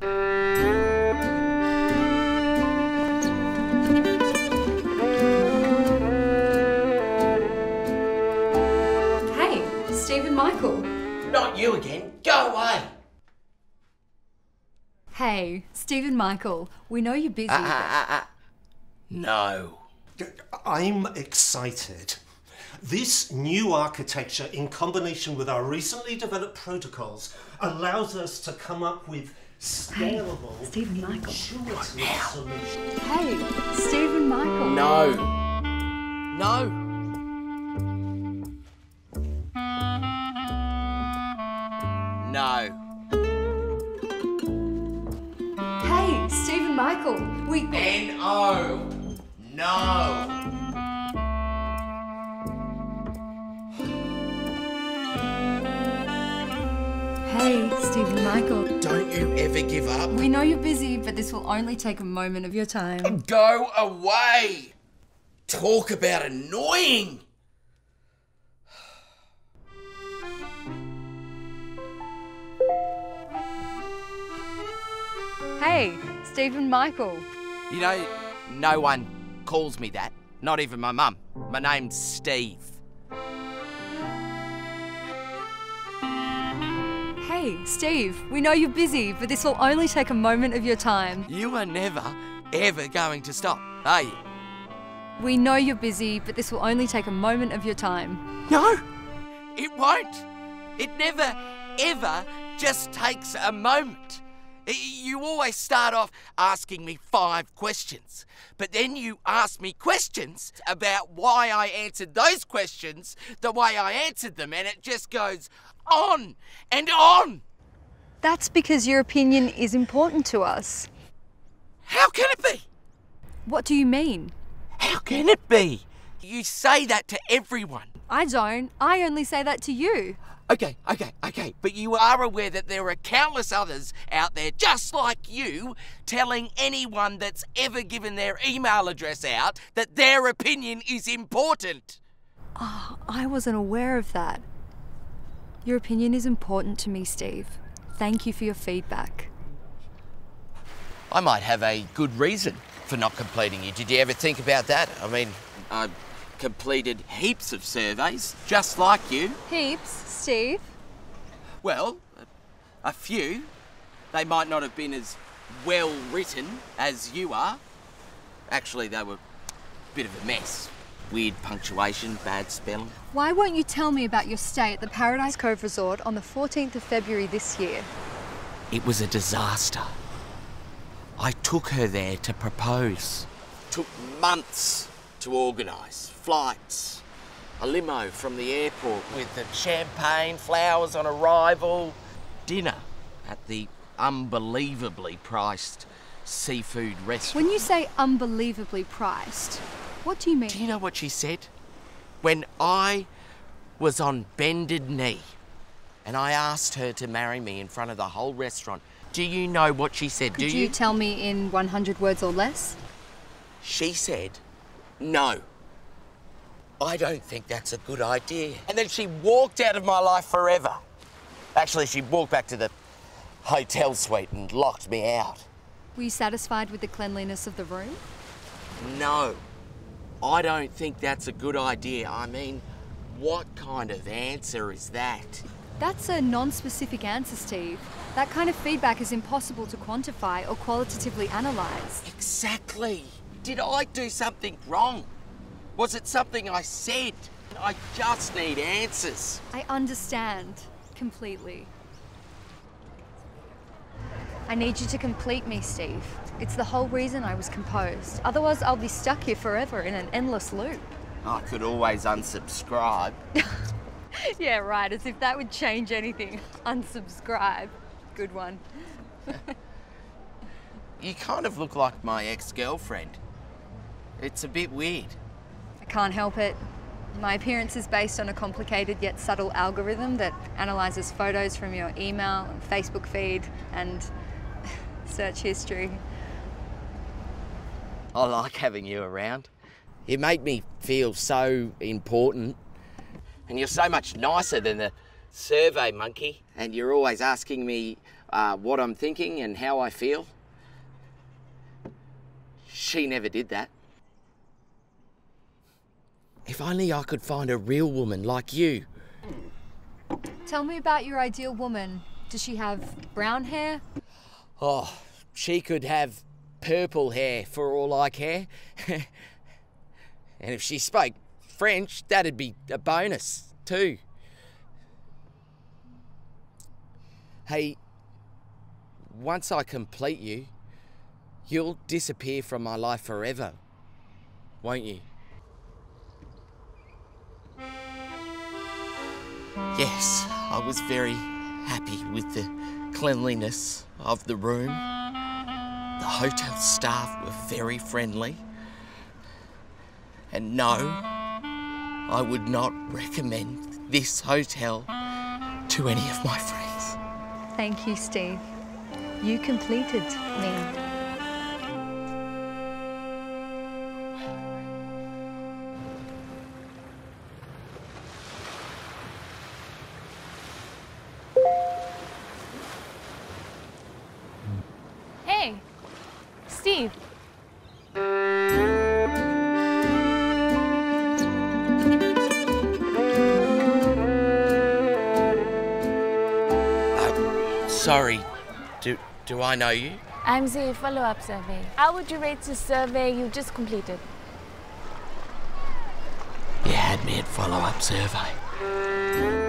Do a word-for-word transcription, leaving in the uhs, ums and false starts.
Hey, Stephen Michael. Not you again. Go away. Hey, Stephen Michael. We know you're busy. Uh, uh, uh, uh. No. I'm excited. This new architecture, in combination with our recently developed protocols, allows us to come up with scalable, hey, Stephen Michael. solutions. Hey, Stephen Michael. No. No. No. Hey, Stephen Michael. We. N O. No. Hey, Stephen Michael. Don't you ever give up. We know you're busy, but this will only take a moment of your time. Go away! Talk about annoying! Hey, Stephen Michael. You know, no one calls me that. Not even my mum. My name's Steve. Hey, Steve, we know you're busy, but this will only take a moment of your time. You are never, ever going to stop, are you? We know you're busy, but this will only take a moment of your time. No, it won't. It never, ever just takes a moment. You always start off asking me five questions, but then you ask me questions about why I answered those questions the way I answered them, and it just goes on and on. That's because your opinion is important to us. How can it be? What do you mean? How can it be? You say that to everyone. I don't. I only say that to you. Okay, okay, okay, but you are aware that there are countless others out there just like you telling anyone that's ever given their email address out that their opinion is important. Oh, I wasn't aware of that. Your opinion is important to me, Steve. Thank you for your feedback. I might have a good reason for not completing you. Did you ever think about that? I mean, I completed heaps of surveys, just like you. Heaps, Steve? Well, a few. They might not have been as well written as you are. Actually, they were a bit of a mess. Weird punctuation, bad spelling. Why won't you tell me about your stay at the Paradise Cove Resort on the fourteenth of February this year? It was a disaster. I took her there to propose. Took months to organise. Flights, a limo from the airport with the champagne, flowers on arrival, dinner at the unbelievably priced seafood restaurant. When you say unbelievably priced, what do you mean? Do you know what she said? When I was on bended knee and I asked her to marry me in front of the whole restaurant, do you know what she said? Could do you? you tell me in one hundred words or less? She said, no. I don't think that's a good idea. And then she walked out of my life forever. Actually, she walked back to the hotel suite and locked me out. Were you satisfied with the cleanliness of the room? No. I don't think that's a good idea. I mean, what kind of answer is that? That's a non-specific answer, Steve. That kind of feedback is impossible to quantify or qualitatively analyse. Exactly. Did I do something wrong? Was it something I said? I just need answers. I understand completely. I need you to complete me, Steve. It's the whole reason I was composed. Otherwise, I'll be stuck here forever in an endless loop. I could always unsubscribe. Yeah, right, as if that would change anything. Unsubscribe. Good one. You kind of look like my ex-girlfriend. It's a bit weird. Can't help it. My appearance is based on a complicated yet subtle algorithm that analyses photos from your email, and Facebook feed, and search history. I like having you around. You make me feel so important. And you're so much nicer than the survey monkey. And you're always asking me uh, what I'm thinking and how I feel. She never did that. If only I could find a real woman like you. Tell me about your ideal woman. Does she have brown hair? Oh, she could have purple hair for all I care. And if she spoke French, that'd be a bonus too. Hey, once I complete you, you'll disappear from my life forever, won't you? Yes, I was very happy with the cleanliness of the room. The hotel staff were very friendly. And no, I would not recommend this hotel to any of my friends. Thank you, Steve. You completed me. Hey, Steve. Sorry, do, do I know you? I'm the follow-up survey. How would you rate the survey you just completed? You had me at follow-up survey.